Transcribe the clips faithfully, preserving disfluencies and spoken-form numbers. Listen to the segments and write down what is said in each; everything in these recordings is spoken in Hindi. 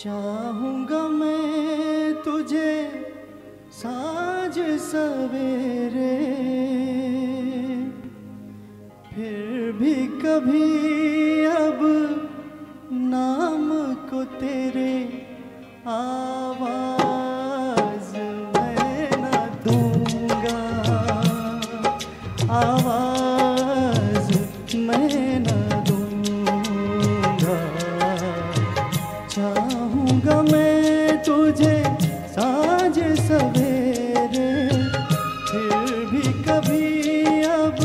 चाहूंगा मैं तुझे सांझ सवेरे, फिर भी कभी अब नाम को तेरे आवाज मैं न दूंगा, आवाज मैं न दूंगा। चाहूंगा मैं तुझे सांझ सवेरे, फिर भी कभी अब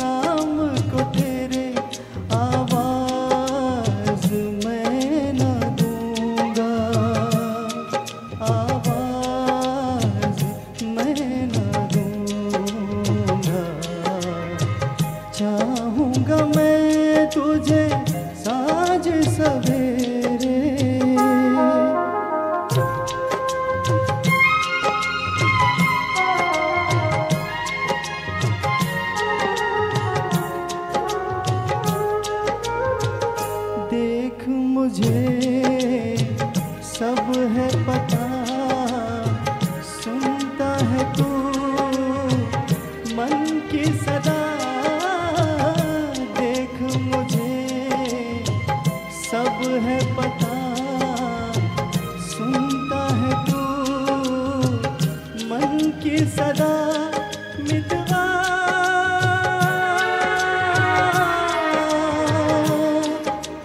नाम को तेरे आवाज मैं न दूंगा, आवाज मैं न दूंगा। चाहूंगा मैं तुझे सांझ सवेरे। मुझे सब है पता, सुनता है तू मन की सदा। देख मुझे सब है पता, सुनता है तू मन की सदा। मितवा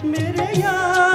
मेरे यार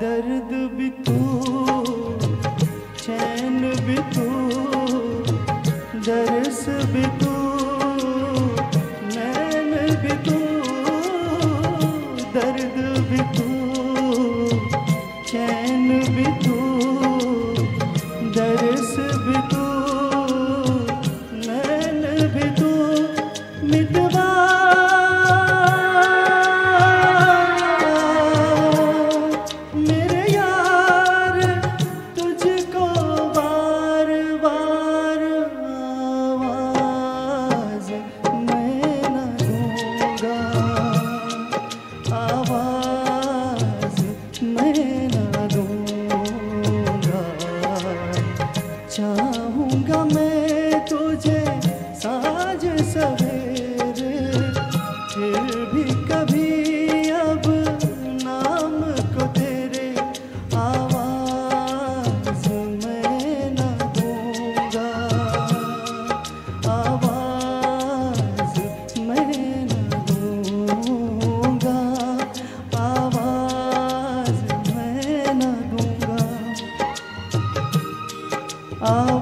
दर्द भी तू, चैन भी तू, दर्स भी तू, नैन भी तू। दर्द भी तू, चैन भी तू, दर्स भी तू, नैन भी तू। मितवा चाहूंगा मैं तुझे सांझ सवेरे, फिर भी कभी अब नाम को तेरे आवाज मैं न दूंगा, आवाज मैं न दूंगा, आवाज मैं न दूंगा। Oh